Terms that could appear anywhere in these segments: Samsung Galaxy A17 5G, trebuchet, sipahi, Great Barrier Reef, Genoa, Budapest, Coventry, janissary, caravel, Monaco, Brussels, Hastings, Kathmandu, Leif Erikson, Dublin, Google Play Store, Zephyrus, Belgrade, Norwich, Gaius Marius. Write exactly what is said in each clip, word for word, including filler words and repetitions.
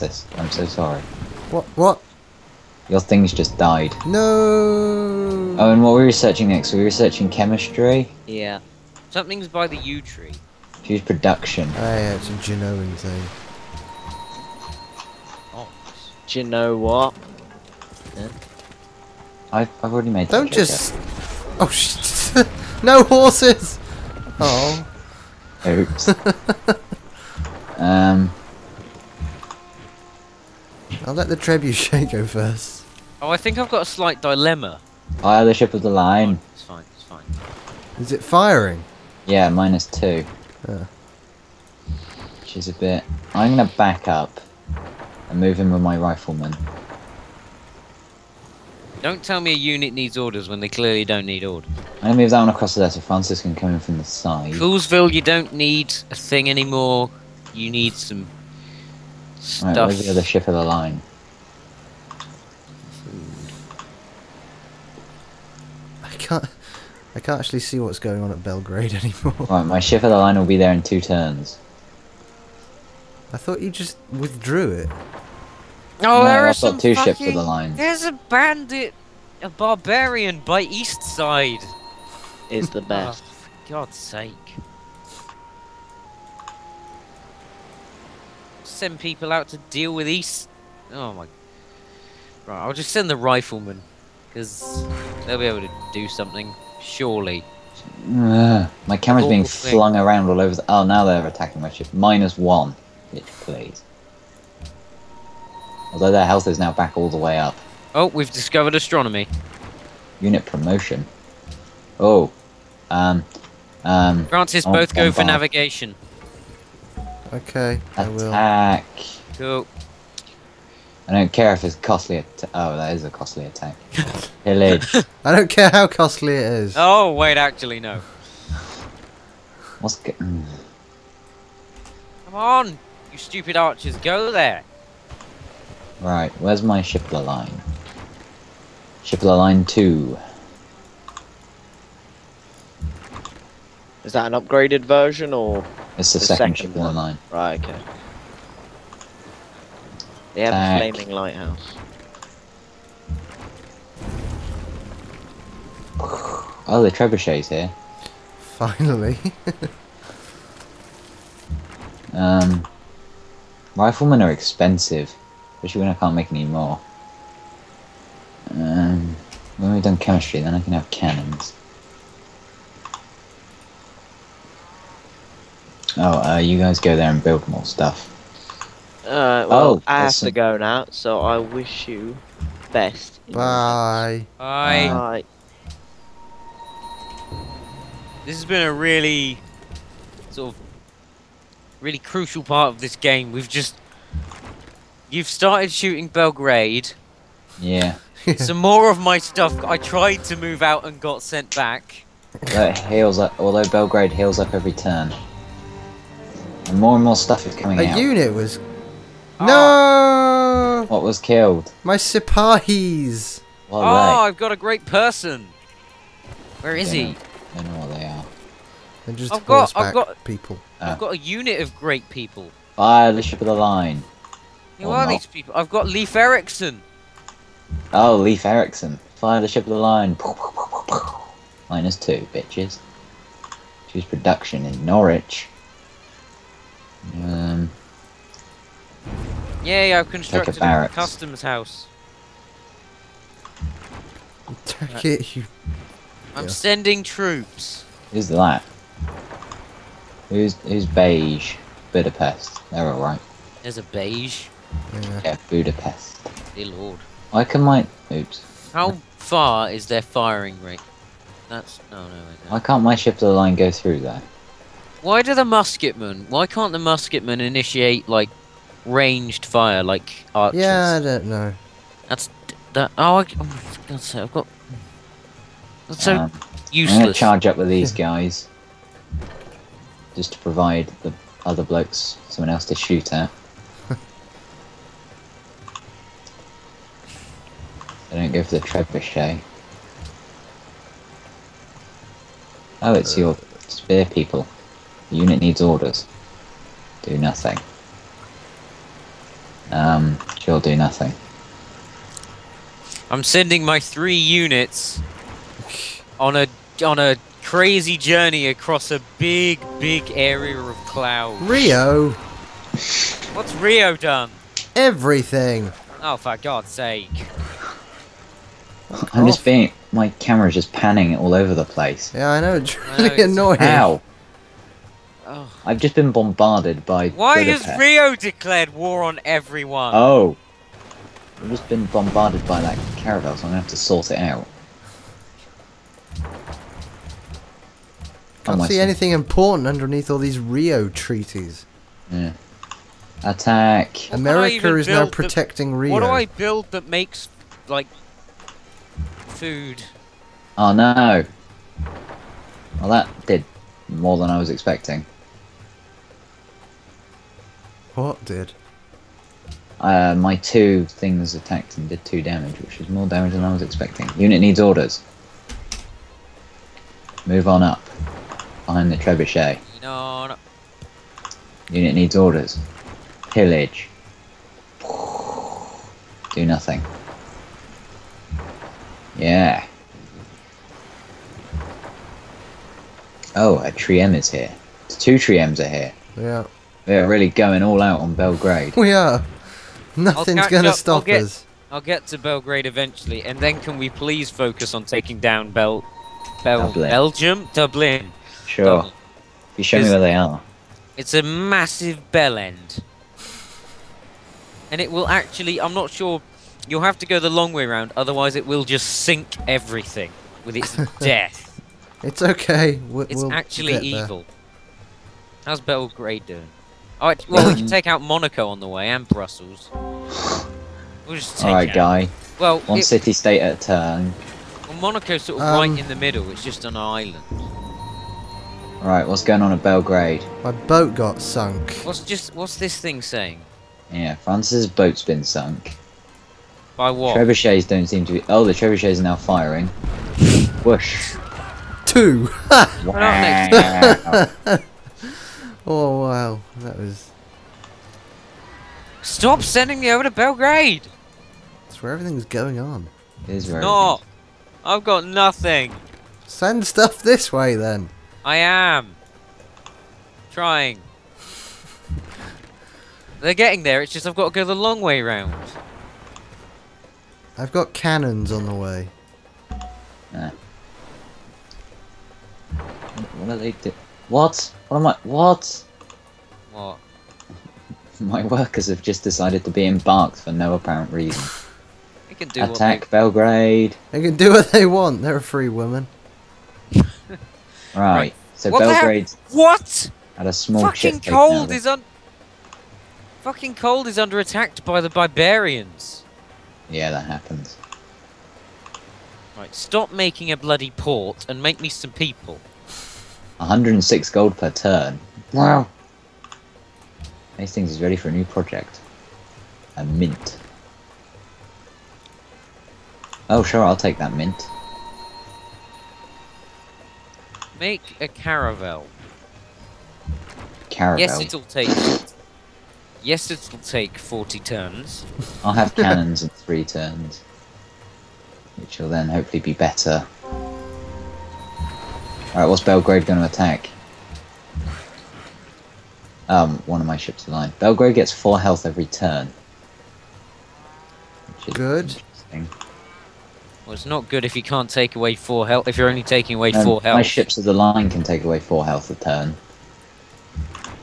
this. I'm so sorry. What? What? Your things just died. No. Oh, and what were we researching next? We were researching chemistry. Yeah. Something's by the yew tree. Choose production. Oh yeah, it's a Genoan thing. Oh. Do you know what? Yeah. I've, I've already made. Don't just. Up. Oh shit! No horses. Oh. Oops. um. I'll let the trebuchet go first. Oh, I think I've got a slight dilemma. Fire the ship of the line. It's fine, it's fine. Is it firing? Yeah, minus two. Huh. Which is a bit... I'm going to back up and move in with my rifleman. Don't tell me a unit needs orders when they clearly don't need orders. I'm going to move that one across there so Francis can come in from the side. Coolsville, you don't need a thing anymore. You need some... Stuff. Right, where's the other ship of the line? I can't... I can't actually see what's going on at Belgrade anymore. Right, my ship of the line will be there in two turns. I thought you just withdrew it. Oh, no, there are I've some got two fucking... ships of the line. There's a bandit... A barbarian by east side. Is the best. Oh, for God's sake. Send people out to deal with east. Oh my. Right, I'll just send the rifleman because they'll be able to do something, surely. Uh, my camera's all being thing. flung around all over. The oh, now they're attacking my ship. Minus one, it please. Although their health is now back all the way up. Oh, we've discovered astronomy. Unit promotion. Oh, um, um. Francis, on, both on go five. for navigation. Okay, I will. Attack! Cool. I don't care if it's costly attack. Oh, that is a costly attack. Pillage. I don't care how costly it is. Oh, wait, actually, no. What's good? Mm. Come on, you stupid archers, go there! Right, where's my ship of the line? Ship of the line two. Is that an upgraded version, or...? It's the, the second, second ship of the line. Right, okay. They have Back. a flaming lighthouse. Oh, the trebuchet's here. Finally. um, Riflemen are expensive, especially when I can't make any more. Um, when we've done chemistry, then I can have cannons. Oh, uh, you guys go there and build more stuff. Uh, well, oh, I have some... to go now, so I wish you best. Bye. Bye. Bye. This has been a really, sort of, really crucial part of this game. We've just... You've started shooting Belgrade. Yeah. Some more of my stuff I tried to move out and got sent back. That heals up, although Belgrade heals up every turn. And more and more stuff is coming out. A unit was... Oh. No! What was killed? My Sipahis! What oh, I've got a great person! Where is he? I don't know where they are. They're just I've got, I've got, people. I've oh. got a unit of great people. Fire the ship of the line. Who or are not. these people? I've got Leif Erikson. Oh, Leif Erikson. Fire the ship of the line. Minus two, bitches. Choose production in Norwich. Um, Yay, I've constructed a, a customs house. Take it, you... I'm yeah. sending troops. Who's that? Who's who's beige? Budapest. They're alright. There's a beige? Yeah, yeah Budapest. Dear lord. I can my... Oops. How far is their firing rate? That's... No, no, no. Why can't my ship of the line go through there? Why do the musketmen? Why can't the musketmen initiate like ranged fire like archers? Yeah, I don't know. That's that. Oh, I, oh for God's sake, I've got. That's so um, useless. I'm gonna charge up with these guys, just to provide the other blokes someone else to shoot at. I don't go for the trebuchet. Oh, it's your spear people. The unit needs orders. Do nothing. um, she'll do nothing. I'm sending my three units on a on a crazy journey across a big, big area of clouds. Rio. What's Rio done? Everything. Oh, for God's sake! I'm just being. My camera's just panning all over the place. Yeah, I know. It's really know, it's annoying. How? Oh. I've just been bombarded by. Why has Rio declared war on everyone? Oh. I've just been bombarded by that caravel, so I'm gonna have to sort it out. Can't see anything important underneath all these Rio treaties. Yeah. Attack. America is now protecting Rio. What do I build that makes, like, food? Oh no. Well, that did more than I was expecting. What did? Uh, my two things attacked and did two damage, which is more damage than I was expecting. Unit needs orders. Move on up. Behind the trebuchet. No, no. Unit needs orders. Pillage. Do nothing. Yeah. Oh, a Triem is here. Two Triems are here. Yeah. We're really going all out on Belgrade. We are. Nothing's gonna stop I'll get, us. I'll get to Belgrade eventually, and then can we please focus on taking down Bel, Bel Dublin. Belgium, Dublin? Sure. Dublin. You show me where they are. It's a massive bell end, and it will actually. I'm not sure. You'll have to go the long way round, otherwise it will just sink everything with its death. It's okay. We'll, it's we'll actually evil. There. How's Belgrade doing? Alright, well, we can take out Monaco on the way, and Brussels. We'll just take Alright, Guy. Well, One it, city state at a turn. Well, Monaco's sort of um, right in the middle, it's just an island. Alright, what's going on at Belgrade? My boat got sunk. What's just what's this thing saying? Yeah, France's boat's been sunk. By what? Trebuchets don't seem to be... Oh, the trebuchets are now firing. Whoosh. Two! Wow. Oh wow, that was... Stop sending me over to Belgrade! That's where everything's going on. It is where No! I've got nothing! Send stuff this way then! I am! Trying. They're getting there, it's just I've got to go the long way round. I've got cannons on the way. Nah. What are they doing? What? What am I? What? What? My workers have just decided to be embarked for no apparent reason. They can do Attack what they... Belgrade. They can do what they want. They're a free woman. right. right. So what Belgrade. What? At a small fucking cold is un. Fucking cold is under attack by the barbarians. Yeah, that happens. Right. Stop making a bloody port and make me some people. one hundred and six gold per turn. Wow. Hastings is ready for a new project. A mint. Oh, sure, I'll take that mint. Make a caravel. Caravel. Yes, it'll take... yes, it'll take forty turns. I'll have cannons in three turns. Which will then hopefully be better. Alright, what's Belgrade going to attack? Um, one of my ships in line. Belgrade gets four health every turn. Which is good. Well, it's not good if you can't take away four health, if you're only taking away um, four health. My ships of the line can take away four health a turn.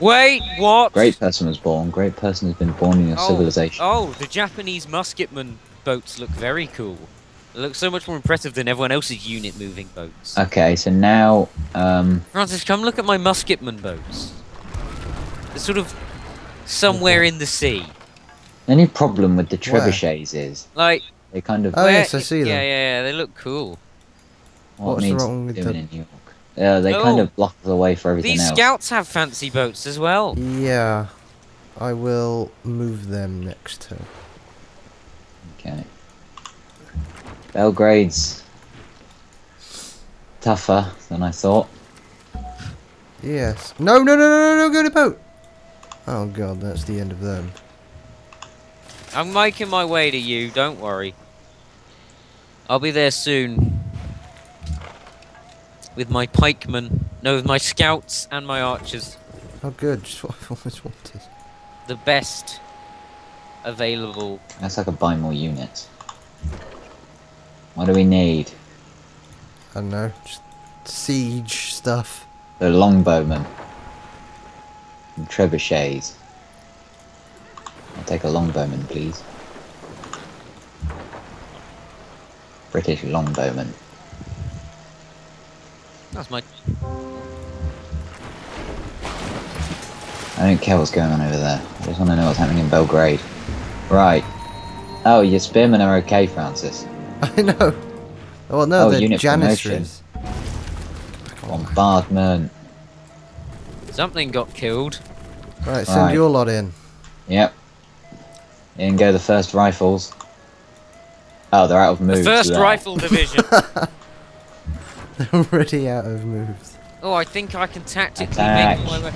Wait, what? Great person was born. Great person has been born in your oh, civilization. Oh, the Japanese musketman boats look very cool. It looks so much more impressive than everyone else's unit moving boats. Okay, so now... Um... Francis, come look at my musketman boats. They're sort of somewhere okay. in the sea. The only problem with the trebuchets where? is... Like... They kind of... Oh yes, I see them. Yeah, yeah, yeah, they look cool. What What's needs wrong with them? In New York? Uh, they oh, kind of block the way for everything these else. These scouts have fancy boats as well. Yeah. I will move them next turn. Okay. Belgrade's tougher than I thought. Yes. No, no, no, no, no, no, go to boat! Oh god, that's the end of them. I'm making my way to you, don't worry. I'll be there soon. With my pikemen. No, with my scouts and my archers. Oh good, just what I've always wanted. The best available. Unless I could buy more units. What do we need? I don't know, just siege stuff. The longbowmen. And trebuchets. I'll take a longbowman, please. British longbowman. That's my... I don't care what's going on over there. I just want to know what's happening in Belgrade. Right. Oh, your spearmen are okay, Francis. I know. Well, no, oh, they're janissaries. Bombardment. Something got killed. Right, send right. your lot in. Yep. In go the first rifles. Oh, they're out of moves. The first there. Rifle division. They're already out of moves. Oh, I think I can tactically Attack. make my way.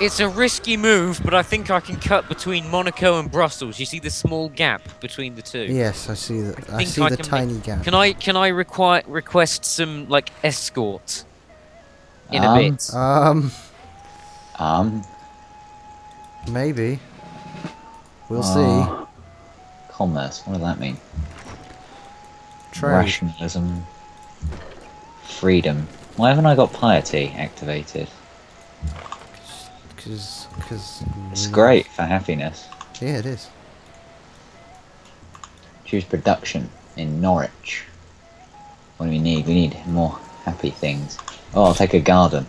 It's a risky move, but I think I can cut between Monaco and Brussels. You see the small gap between the two? Yes, I see that. I, I see I the tiny make... gap. Can I can I require request some like escort in um, a bit? Um. Um. Maybe. We'll oh. see. Commerce. What does that mean? Trade. Rationalism. Freedom. Why haven't I got piety activated? Cause, cause it's great for happiness. Yeah, it is. Choose production in Norwich. What do we need? We need more happy things. Oh, I'll take a garden.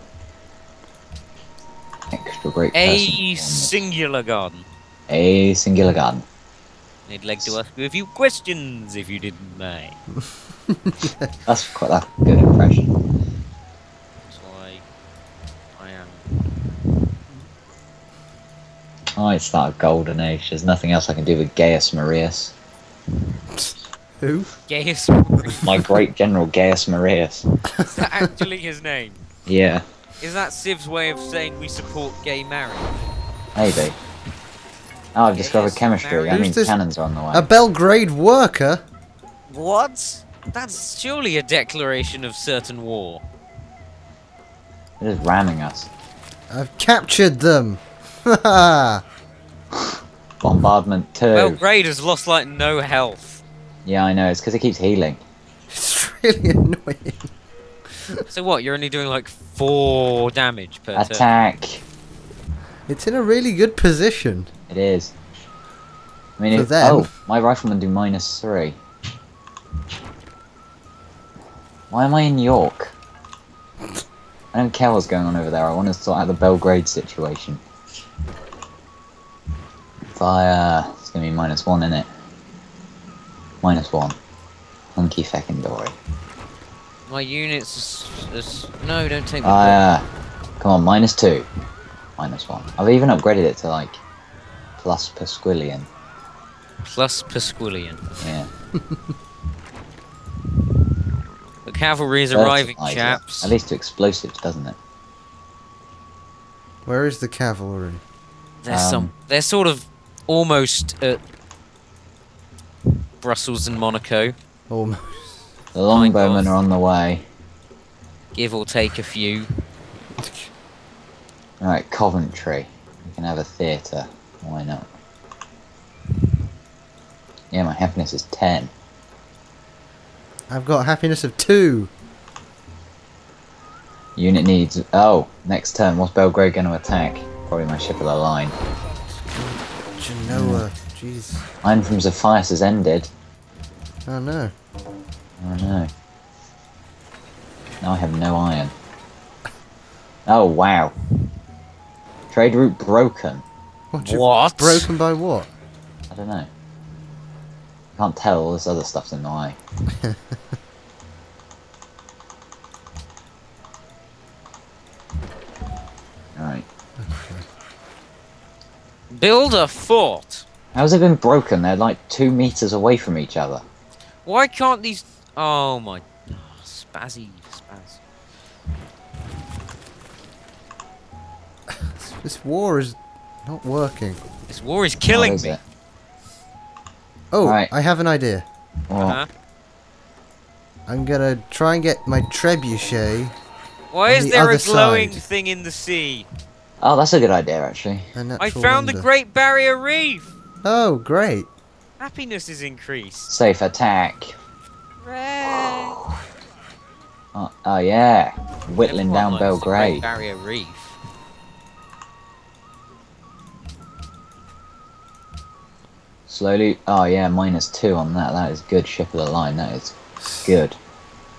Extra great person. A singular garden. A singular garden. I'd like to ask you a few questions, if you didn't mind. That's quite a good impression. Oh, it's that golden age. There's nothing else I can do with Gaius Marius. Who? Gaius Marius. My great general Gaius Marius. Is that actually his name? Yeah. Is that Civ's way of saying we support gay marriage? Maybe. Oh, I've Gaius discovered chemistry. Marius. I mean, this... cannons are on the way. A Belgrade worker? What? That's surely a declaration of certain war. It is ramming us. I've captured them. Bombardment two. Belgrade has lost like no health. Yeah, I know. It's because it keeps healing. It's really annoying. So what? You're only doing like four damage per attack. Turn. It's in a really good position. It is. I mean, it, oh, my riflemen do minus three. Why am I in York? I don't care what's going on over there. I want to sort out the Belgrade situation. Fire. It's gonna be minus one, innit? Minus one. Hunky feckin' dory. My units is, is... No, don't take me. Fire. Break. Come on, minus two. Minus one. I've even upgraded it to like... Plus Pasquillion. Plus Pasquillion. Yeah. The cavalry is arriving, chaps. At least to explosives, doesn't it? Where is the cavalry? They're, um, some, they're sort of almost at Brussels and Monaco. Almost. The longbowmen are on the way. Give or take a few. Alright, Coventry. We can have a theatre. Why not? Yeah, my happiness is ten. I've got a happiness of two. Unit needs... Oh, next turn. What's Belgrade going to attack? Probably my ship of the line. Genoa, jeez. Mine from Zephyrus has ended. Oh no. Oh no. Now I have no iron. Oh wow. Trade route broken. What? What? Broken by what? I don't know. I can't tell, all this other stuff's in the way. Alright. Build a fort. How's it been broken? They're like two meters away from each other. Why can't these? Oh my, oh, spazzy, spaz. This war is not working. This war is killing oh, is me. It? Oh, right. I have an idea. Uh-huh. I'm gonna try and get my trebuchet. Why is the there a glowing side. thing in the sea? Oh, that's a good idea, actually. I found wonder. the Great Barrier Reef! Oh, great. Happiness is increased. Safe attack. Oh, oh, yeah. Whittling Everyone down Belgrade. Great Barrier Reef. Slowly. Oh, yeah, minus two on that. That is good. Ship of the line. That is good.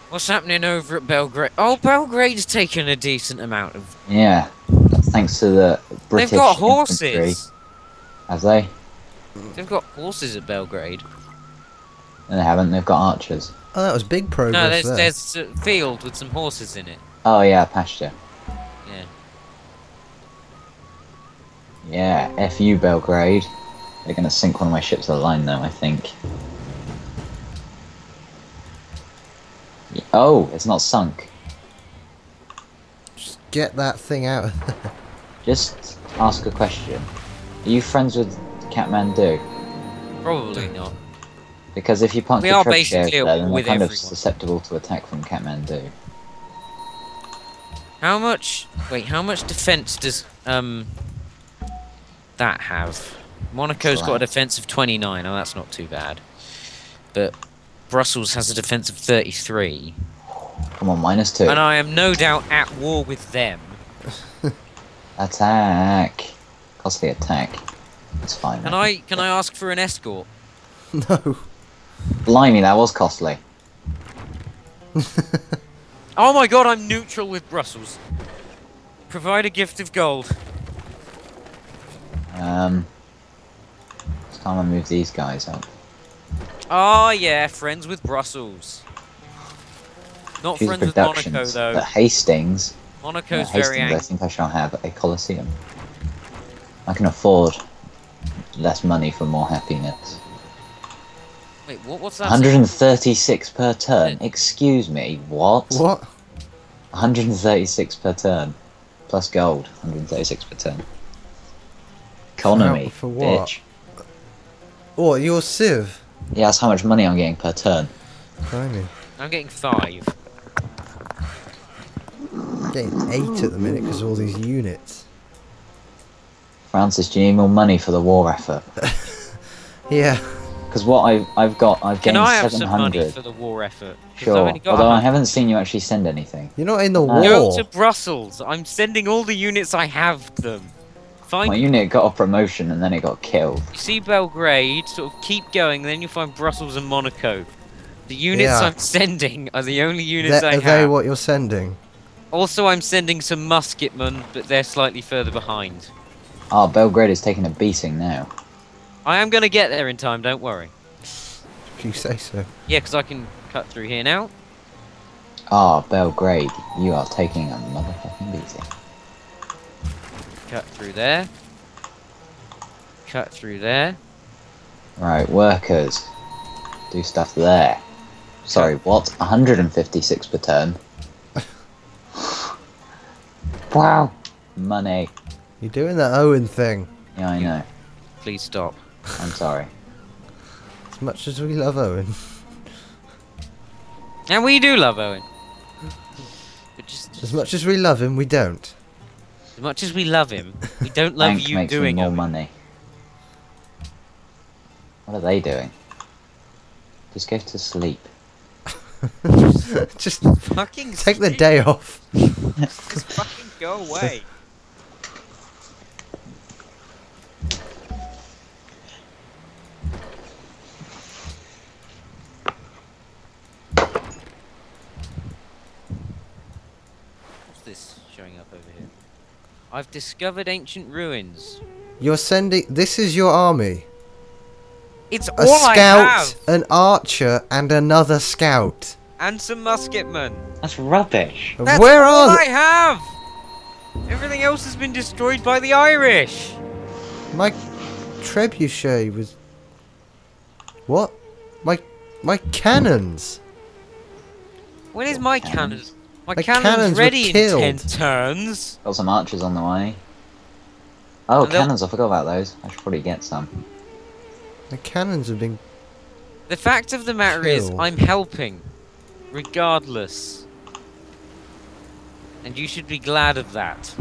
What's happening over at Belgrade? Oh, Belgrade's taken a decent amount of... Yeah, thanks to the British They've got horses! Infantry. Have they? They've got horses at Belgrade. No, they haven't. They've got archers. Oh, that was big progress. No, there's, there. there's a field with some horses in it. Oh, yeah, pasture. Yeah. Yeah, F you, Belgrade. They're going to sink one of my ships to the line now, I think. Oh, it's not sunk. Just get that thing out. Just ask a question. Are you friends with Kathmandu? Probably not. Because if you punch the trebuchet there, then we're kind of susceptible to attack from Kathmandu. How much? Wait, how much defense does um that have? Monaco's got a defense of twenty-nine. Oh, that's not too bad. But Brussels has a defense of thirty-three. Come on, minus two. And I am no doubt at war with them. Attack. Costly attack. That's fine. Can I, can I ask for an escort? No. Blimey, that was costly. Oh my god, I'm neutral with Brussels. Provide a gift of gold. Um... It's time I move these guys up. Oh yeah, friends with Brussels. Not Choose friends with Monaco though. But Hastings. Monaco's yeah, very Hastings, angry. I think I shall have a Colosseum. I can afford less money for more happiness. Wait, what, what's that? one hundred thirty-six per turn. Excuse me, what? What? one hundred thirty-six per turn. Plus gold, one hundred thirty-six per turn. Economy, for what? Bitch. What, your sieve? Yeah, that's how much money I'm getting per turn. Tiny. I'm getting five. I'm getting eight at the minute because of all these units. Francis, do you need more money for the war effort? Yeah. Because what I've, I've got, I've Can gained seven hundred. Can I have some money for the war effort? Sure, I've only got although one hundred. I haven't seen you actually send anything. You're not in the uh, war. Go to Brussels. I'm sending all the units I have them. Find My unit got a promotion and then it got killed. You see Belgrade, sort of keep going, then you find Brussels and Monaco. The units yeah. I'm sending are the only units Th I are have. Are they what you're sending? Also, I'm sending some musketmen, but they're slightly further behind. Ah, oh, Belgrade is taking a beating now. I am going to get there in time, don't worry. If you say so. Yeah, because I can cut through here now. Ah, oh, Belgrade, you are taking a motherfucking beating. Cut through there. Cut through there. Right, workers. Do stuff there. Sorry, what? one hundred fifty-six per turn. Wow. Money. You're doing the Owen thing. Yeah, I know. Please stop. I'm sorry. As much as we love Owen. And we do love Owen. But just, just... As much as we love him, we don't. As much as we love him, we don't love Bank you makes doing more money. What are they doing? Just go to sleep. just, just fucking take sleep. the day off. Just fucking go away. What's this showing up over here? I've discovered ancient ruins. You're sending... This is your army. It's all I have! A scout, an archer, and another scout. And some musketmen. That's rubbish. That's Where all are I have! Everything else has been destroyed by the Irish. My trebuchet was... What? My... My cannons. When is my cannon? My the cannon's cannons ready in ten turns. Got some archers on the way. Oh, and cannons! I forgot about those. I should probably get some. The cannons have been The fact of the matter Chill. is, I'm helping, regardless. And you should be glad of that.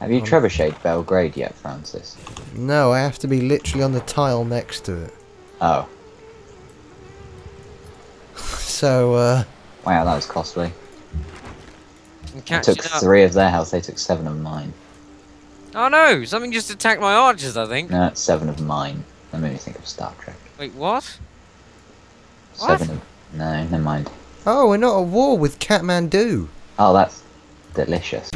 Have you um, trebucheted Belgrade yet, Francis? No, I have to be literally on the tile next to it. Oh. So, uh... wow, that was costly. I took three up. of their health, they took seven of mine. Oh no! Something just attacked my archers, I think. No, it's seven of mine. That made me think of Star Trek. Wait, what? Seven what? Of... No, never mind. Oh, we're not at war with Kathmandu. Oh, that's delicious.